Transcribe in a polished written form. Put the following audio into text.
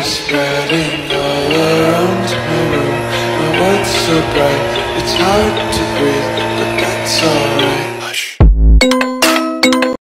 is spreading all around my room. My world's so bright, it's hard to breathe, but